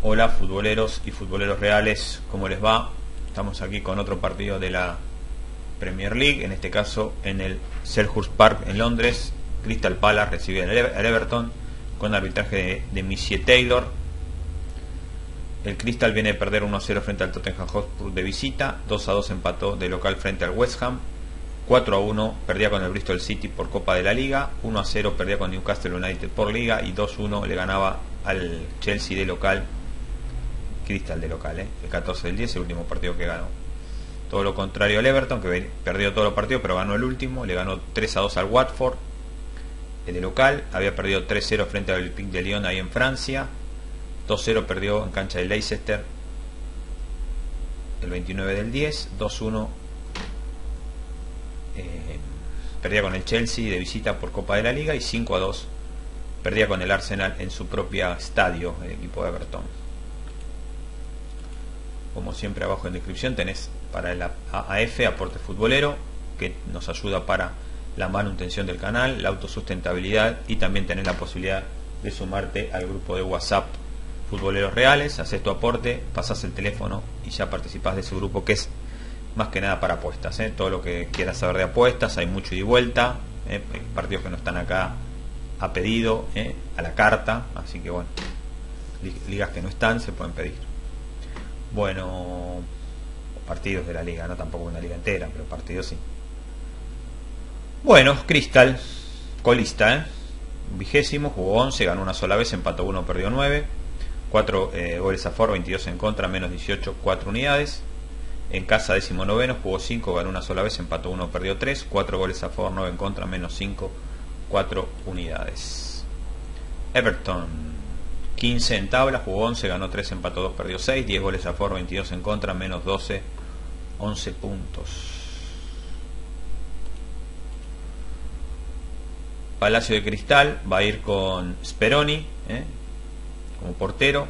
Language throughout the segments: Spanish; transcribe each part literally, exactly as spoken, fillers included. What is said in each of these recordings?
Hola futboleros y futboleros reales, ¿cómo les va? Estamos aquí con otro partido de la Premier League, en este caso en el Selhurst Park en Londres. Crystal Palace recibe al Everton con arbitraje de, de Michie Taylor. El Crystal viene de perder uno a cero frente al Tottenham Hotspur de visita, dos a dos empató de local frente al West Ham, cuatro a uno perdía con el Bristol City por Copa de la Liga, uno a cero perdía con Newcastle United por Liga y dos uno le ganaba al Chelsea de local, Crystal de local, ¿eh? El catorce del diez, el último partido que ganó. Todo lo contrario al Everton, que perdió todos los partidos pero ganó el último, le ganó tres a dos al Watford, el de local, había perdido tres cero frente al Olympique de Lyon ahí en Francia, dos cero perdió en cancha de Leicester el veintinueve del diez, dos uno eh, perdía con el Chelsea de visita por Copa de la Liga y cinco a dos perdía con el Arsenal en su propio estadio el equipo de Everton. Como siempre abajo en descripción tenés para el A F, aporte futbolero, que nos ayuda para la manutención del canal, la autosustentabilidad, y también tenés la posibilidad de sumarte al grupo de WhatsApp Futboleros Reales, haces tu aporte, pasás el teléfono y ya participás de ese grupo que es más que nada para apuestas, ¿eh? Todo lo que quieras saber de apuestas, hay mucho ida y vuelta, ¿eh? Partidos que no están acá a pedido, ¿eh? A la carta, así que bueno, ligas que no están se pueden pedir. Bueno, partidos de la liga, no tampoco una liga entera, pero partidos sí. Bueno, Crystal, colista, ¿eh? Vigésimo, jugó once, ganó una sola vez, empató uno, perdió nueve. cuatro eh, goles a favor, veintidós en contra, menos dieciocho, cuatro unidades. En casa, décimo noveno, jugó cinco, ganó una sola vez, empató uno, perdió tres. cuatro goles a favor, nueve en contra, menos cinco, cuatro unidades. Everton, quince en tabla, jugó once, ganó tres, empató dos, perdió seis. diez goles a favor, veintidós en contra, menos doce, once puntos. Palacio de Cristal va a ir con Speroni, ¿eh? Como portero,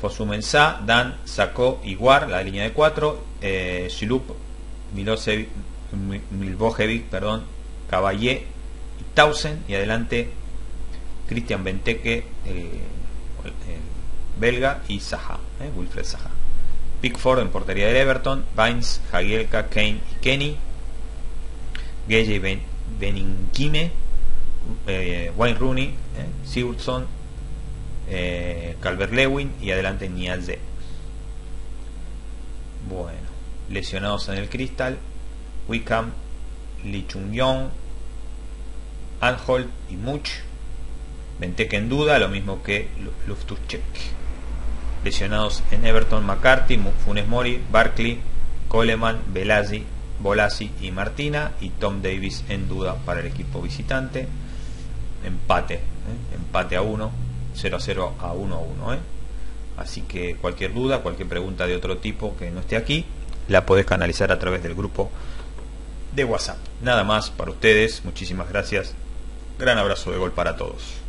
Fosumensá, Dan, Sacó, Iguar, la línea de cuatro, eh, Shilup, Milbojevic, perdón, Cavallé y Tausen, y adelante Christian Benteke, eh, belga, y Zaha, eh, Wilfried Zaha. Pickford en portería del Everton, Baines, Jagielka, Kane y Kenny, Gelle y Beninkine, eh, Wayne Rooney, eh, Sigurdsson, Eh, Calvert-Lewin y adelante Niazé. Bueno, lesionados en el Crystal: Wickham, Lee Chung-yong, Anhold y Much. Benteke en duda, lo mismo que Loftus-Cheek. Lesionados en Everton: McCarthy, Funes Mori, Barkley, Coleman, Velazzi, Bolazzi y Martina. Y Tom Davis en duda para el equipo visitante. Empate, eh, empate a uno. cero a cero a uno a uno, ¿eh? Así que cualquier duda, cualquier pregunta de otro tipo que no esté aquí, la podés canalizar a través del grupo de WhatsApp. Nada más para ustedes, muchísimas gracias, gran abrazo de gol para todos.